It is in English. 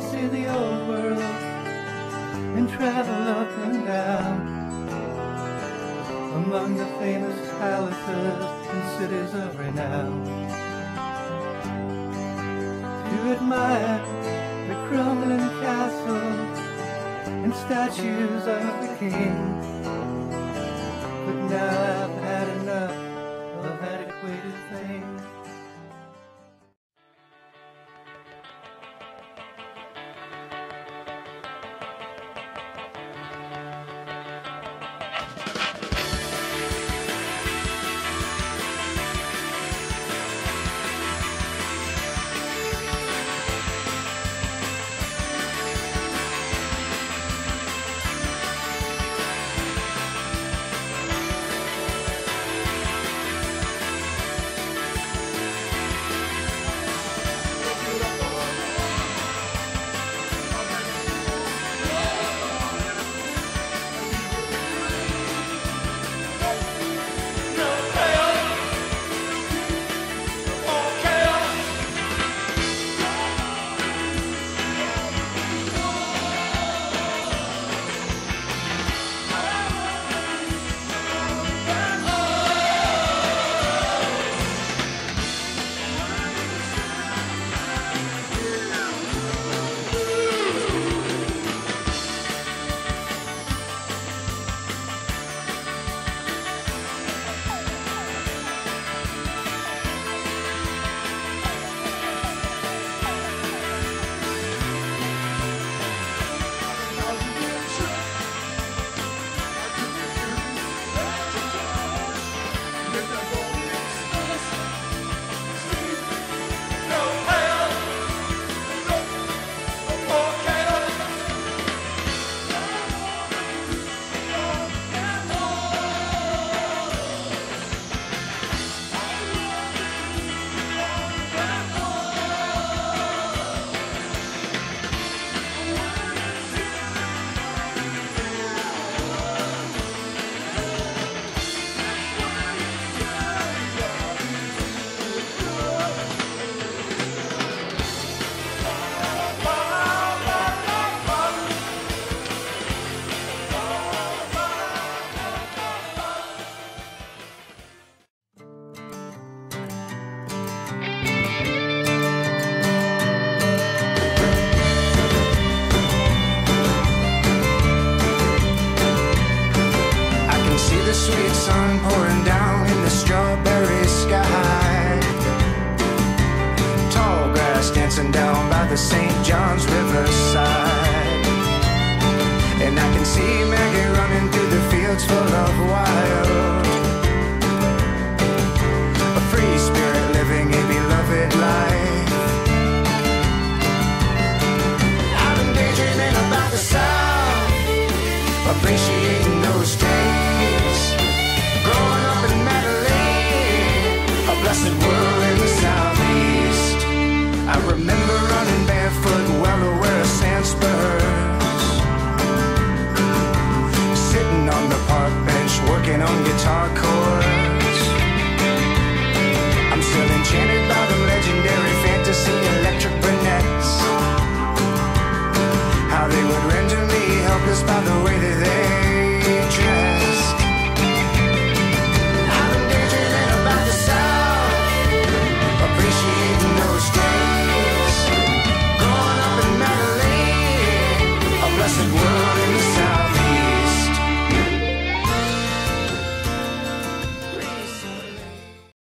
to see the old world and travel up and down among the famous palaces and cities of renown, to admire the crumbling castles and statues of the king. But now I've had enough of antiquated things. Sweet sun pouring down in the strawberry sky. Tall grass dancing down by the St. John's riverside. And I can see Maggie running through the fields full of wild. A free spirit living a beloved life. I've been daydreaming about the South, appreciating those days. Growing up in Madeline, a blessed world in the southeast. I remember running barefoot while I wear sandspurs, sitting on the park bench working on guitar chords. I'm still enchanted by the legendary fantasy.